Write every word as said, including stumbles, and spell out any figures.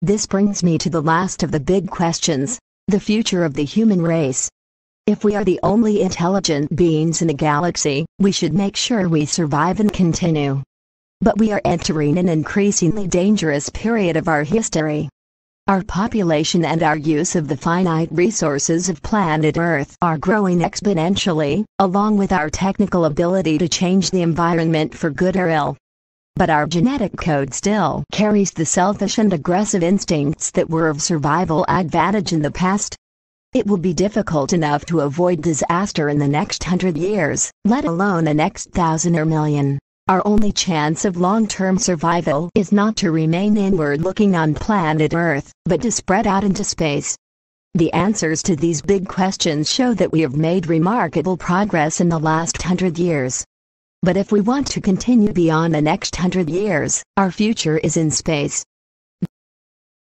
This brings me to the last of the big questions, the future of the human race. If we are the only intelligent beings in the galaxy, we should make sure we survive and continue. But we are entering an increasingly dangerous period of our history. Our population and our use of the finite resources of planet Earth are growing exponentially, along with our technical ability to change the environment for good or ill. But our genetic code still carries the selfish and aggressive instincts that were of survival advantage in the past. It will be difficult enough to avoid disaster in the next hundred years, let alone the next thousand or million. Our only chance of long-term survival is not to remain inward-looking on planet Earth, but to spread out into space. The answers to these big questions show that we have made remarkable progress in the last hundred years. But if we want to continue beyond the next hundred years, our future is in space.